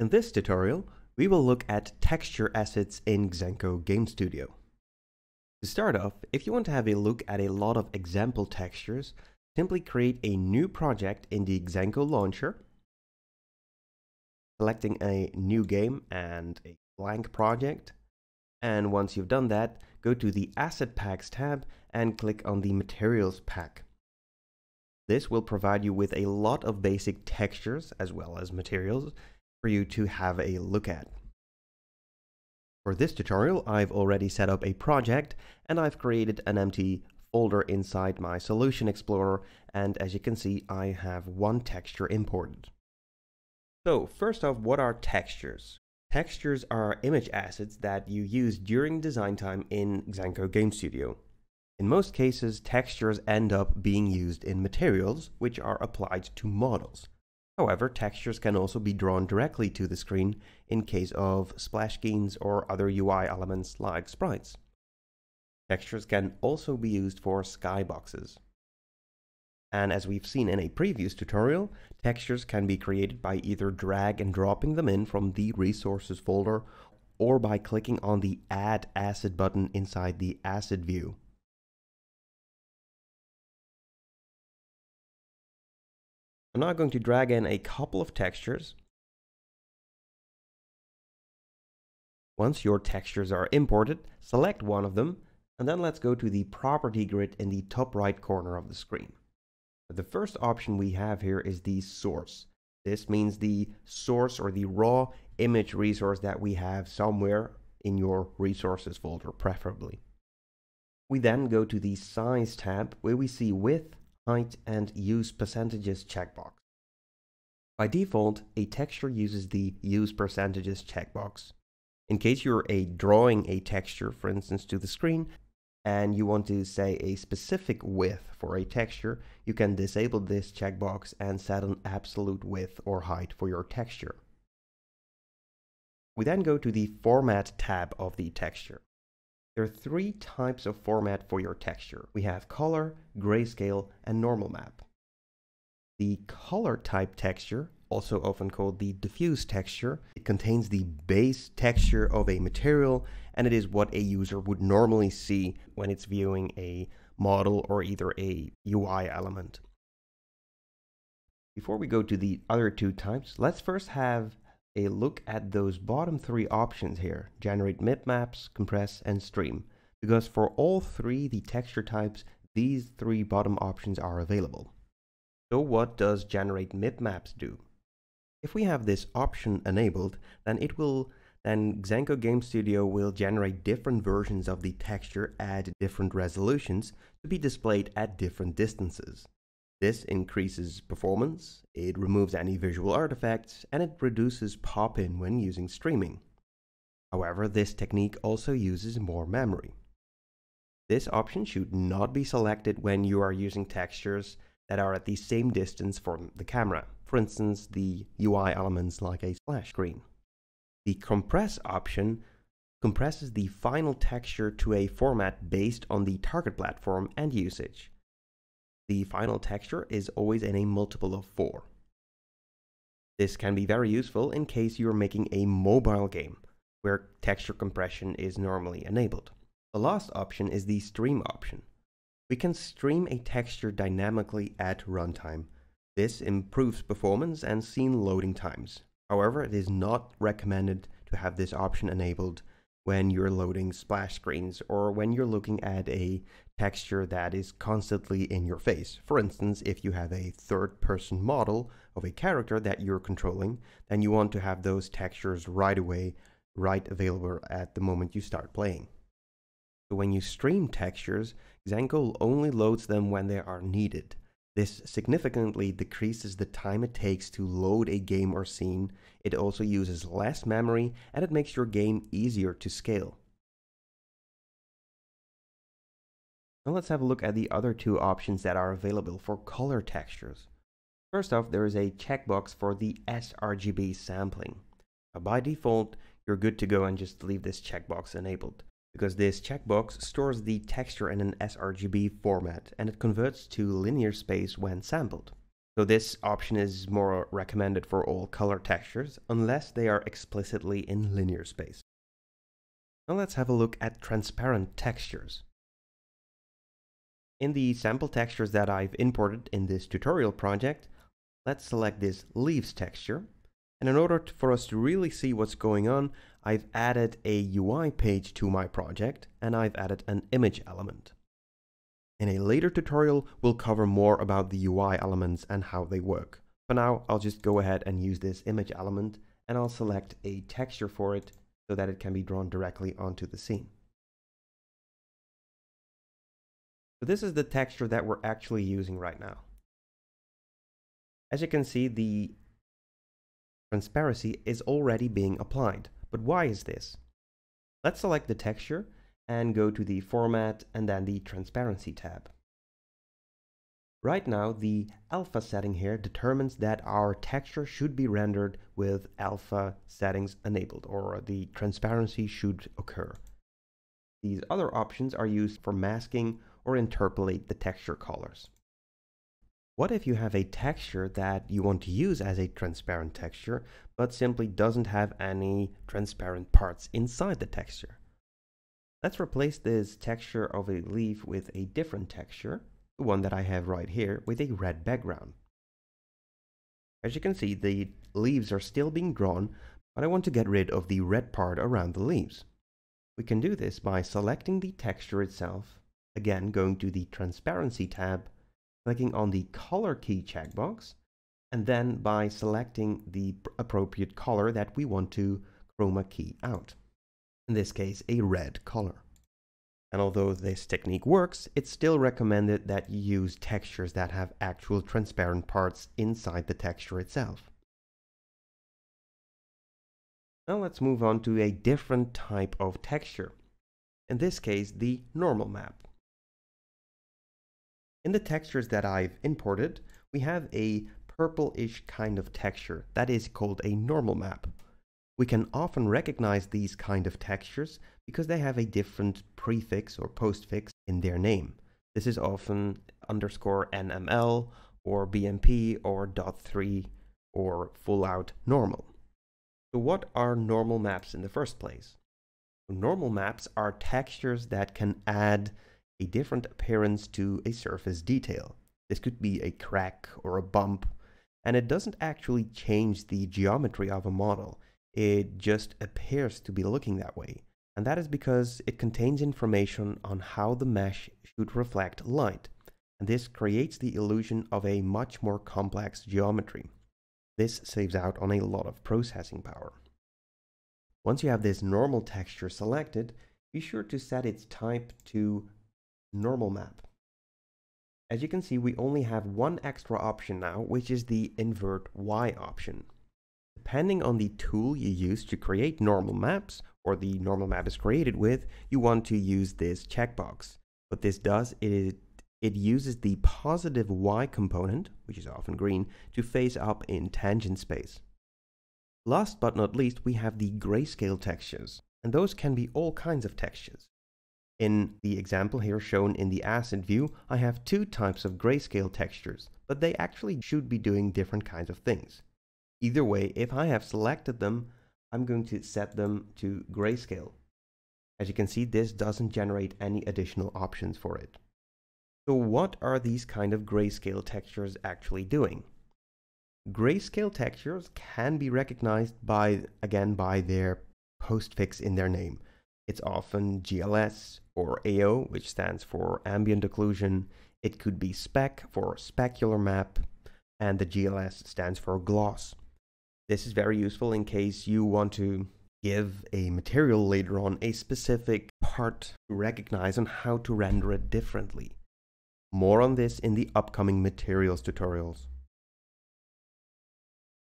In this tutorial, we will look at texture assets in Xenko Game Studio. To start off, if you want to have a look at a lot of example textures, simply create a new project in the Xenko launcher, selecting a new game and a blank project. And once you've done that, go to the Asset Packs tab and click on the Materials pack. This will provide you with a lot of basic textures as well as materials for you to have a look at. For this tutorial, I've already set up a project and I've created an empty folder inside my Solution Explorer, and as you can see, I have one texture imported. So first off, what are textures? Textures are image assets that you use during design time in Xenko Game Studio. In most cases, textures end up being used in materials, which are applied to models. However, textures can also be drawn directly to the screen in case of splash schemes or other UI elements like sprites. Textures can also be used for skyboxes. And as we've seen in a previous tutorial, textures can be created by either drag and dropping them in from the Resources folder or by clicking on the Add Asset button inside the Asset view. I'm now going to drag in a couple of textures. Once your textures are imported, select one of them, and then let's go to the property grid in the top right corner of the screen. The first option we have here is the source. This means the source or the raw image resource that we have somewhere in your Resources folder, preferably. We then go to the Size tab, where we see width, height and use percentages checkbox. By default, a texture uses the use percentages checkbox. In case you're drawing a texture, for instance, to the screen, and you want to say a specific width for a texture, you can disable this checkbox and set an absolute width or height for your texture. We then go to the Format tab of the texture. There are three types of format for your texture. We have color, grayscale, and normal map. The color type texture, also often called the diffuse texture, it contains the base texture of a material, and it is what a user would normally see when it's viewing a model or either a UI element. Before we go to the other two types, let's first have a look at those bottom three options here, generate MipMaps, compress, and stream, because for all three the texture types, these three bottom options are available. So what does generate MipMaps do? If we have this option enabled, then Xenko Game Studio will generate different versions of the texture at different resolutions to be displayed at different distances. This increases performance, it removes any visual artifacts, and it reduces pop-in when using streaming. However, this technique also uses more memory. This option should not be selected when you are using textures that are at the same distance from the camera, for instance, the UI elements like a splash screen. The compress option compresses the final texture to a format based on the target platform and usage. The final texture is always in a multiple of 4. This can be very useful in case you're making a mobile game, where texture compression is normally enabled. The last option is the stream option. We can stream a texture dynamically at runtime. This improves performance and scene loading times. However, it is not recommended to have this option enabled when you're loading splash screens or when you're looking at a texture that is constantly in your face. For instance, if you have a third-person model of a character that you're controlling, then you want to have those textures right away, available at the moment you start playing. So when you stream textures, Xenko only loads them when they are needed. This significantly decreases the time it takes to load a game or scene. It also uses less memory and it makes your game easier to scale. Now let's have a look at the other two options that are available for color textures. First off, there is a checkbox for the sRGB sampling. Now by default, you're good to go and just leave this checkbox enabled, because this checkbox stores the texture in an sRGB format and it converts to linear space when sampled. So this option is more recommended for all color textures, unless they are explicitly in linear space. Now let's have a look at transparent textures. In the sample textures that I've imported in this tutorial project, let's select this leaves texture. And in order for us to really see what's going on, I've added a UI page to my project, and I've added an image element. In a later tutorial, we'll cover more about the UI elements and how they work. For now, I'll just go ahead and use this image element, and I'll select a texture for it so that it can be drawn directly onto the scene. So this is the texture that we're actually using right now. As you can see, the transparency is already being applied, but why is this? Let's select the texture and go to the Format and then the Transparency tab. Right now, the alpha setting here determines that our texture should be rendered with alpha settings enabled, or the transparency should occur. These other options are used for masking or interpolate the texture colors. What if you have a texture that you want to use as a transparent texture, but simply doesn't have any transparent parts inside the texture? Let's replace this texture of a leaf with a different texture, the one that I have right here, with a red background. As you can see, the leaves are still being drawn, but I want to get rid of the red part around the leaves. We can do this by selecting the texture itself, again going to the Transparency tab, clicking on the color key checkbox, and then by selecting the appropriate color that we want to chroma key out, in this case a red color. And although this technique works, it's still recommended that you use textures that have actual transparent parts inside the texture itself. Now let's move on to a different type of texture, in this case the normal map. In the textures that I've imported, we have a purple-ish kind of texture that is called a normal map. We can often recognize these kind of textures because they have a different prefix or postfix in their name. This is often _NML or BMP or .3 or full-out normal. So what are normal maps in the first place? Normal maps are textures that can add a different appearance to a surface detail. This could be a crack or a bump, and it doesn't actually change the geometry of a model. It just appears to be looking that way, and that is because it contains information on how the mesh should reflect light, and this creates the illusion of a much more complex geometry. This saves out on a lot of processing power. Once you have this normal texture selected, be sure to set its type to normal map. As you can see, we only have one extra option now, which is the invert Y option. Depending on the tool you use to create normal maps, or the normal map is created with, you want to use this checkbox. What this does is it uses the positive Y component, which is often green, to face up in tangent space. Last but not least, we have the grayscale textures, and those can be all kinds of textures. In the example here shown in the asset view, I have two types of grayscale textures, but they actually should be doing different kinds of things. Either way, if I have selected them, I'm going to set them to grayscale. As you can see, this doesn't generate any additional options for it. So what are these kind of grayscale textures actually doing? Grayscale textures can be recognized by their postfix in their name. It's often GLS or AO, which stands for ambient occlusion. It could be spec for specular map, and the GLS stands for gloss. This is very useful in case you want to give a material later on a specific part to recognize and how to render it differently. More on this in the upcoming materials tutorials.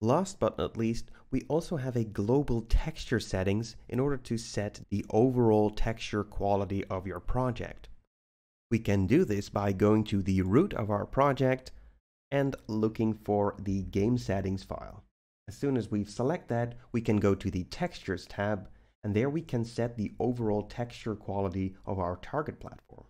Last but not least, we also have a global texture settings in order to set the overall texture quality of your project. We can do this by going to the root of our project and looking for the game settings file. As soon as we've selected that, we can go to the Textures tab, and there we can set the overall texture quality of our target platform.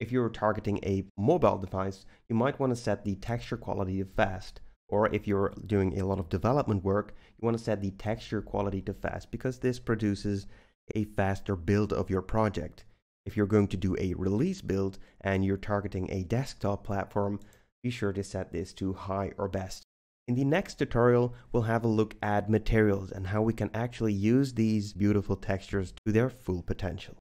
If you're targeting a mobile device, you might want to set the texture quality to fast. Or if you're doing a lot of development work, you want to set the texture quality to fast, because this produces a faster build of your project. If you're going to do a release build and you're targeting a desktop platform, be sure to set this to high or best. In the next tutorial, we'll have a look at materials and how we can actually use these beautiful textures to their full potential.